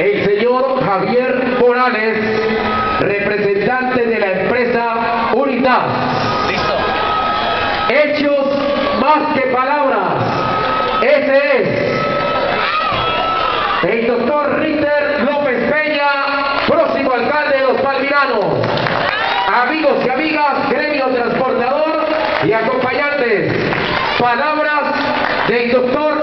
el señor Javier Morales, representante de la empresa Unitas. Listo. Hechos más que palabras. Ese es el doctor Ritter López Peña, próximo alcalde de los palmiranos. Amigos y amigas, gremio transportador y acompañantes, palabras del doctor